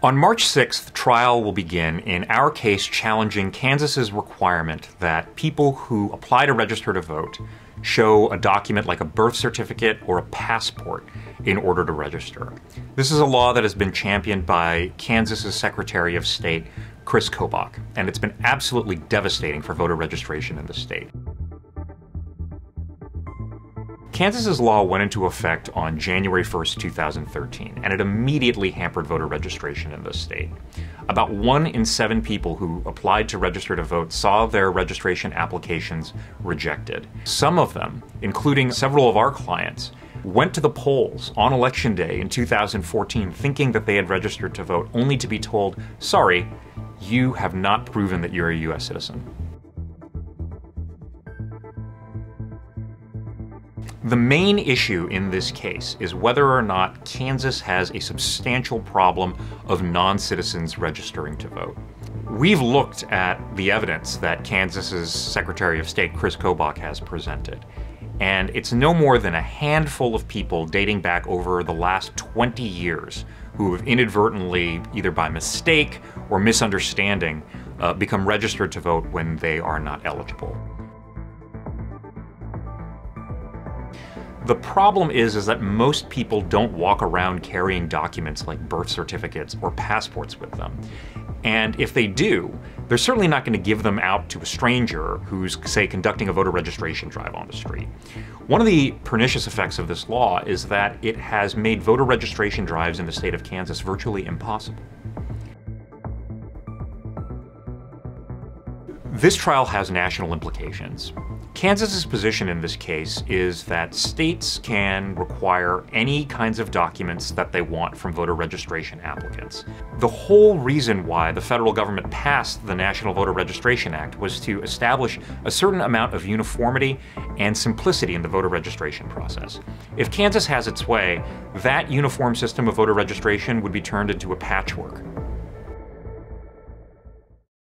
On March 6th, trial will begin in our case challenging Kansas's requirement that people who apply to register to vote show a document like a birth certificate or a passport in order to register. This is a law that has been championed by Kansas's Secretary of State, Kris Kobach, and it's been absolutely devastating for voter registration in the state. Kansas's law went into effect on January 1st, 2013, and it immediately hampered voter registration in the state. About 1 in 7 people who applied to register to vote saw their registration applications rejected. Some of them, including several of our clients, went to the polls on Election Day in 2014 thinking that they had registered to vote, only to be told, "Sorry, you have not proven that you're a U.S. citizen." The main issue in this case is whether or not Kansas has a substantial problem of non-citizens registering to vote. We've looked at the evidence that Kansas's Secretary of State, Kris Kobach, has presented, and it's no more than a handful of people dating back over the last 20 years who have inadvertently, either by mistake or misunderstanding, become registered to vote when they are not eligible. The problem is that most people don't walk around carrying documents like birth certificates or passports with them. And if they do, they're certainly not going to give them out to a stranger who's, say, conducting a voter registration drive on the street. One of the pernicious effects of this law is that it has made voter registration drives in the state of Kansas virtually impossible. This trial has national implications. Kansas's position in this case is that states can require any kinds of documents that they want from voter registration applicants. The whole reason why the federal government passed the National Voter Registration Act was to establish a certain amount of uniformity and simplicity in the voter registration process. If Kansas has its way, that uniform system of voter registration would be turned into a patchwork.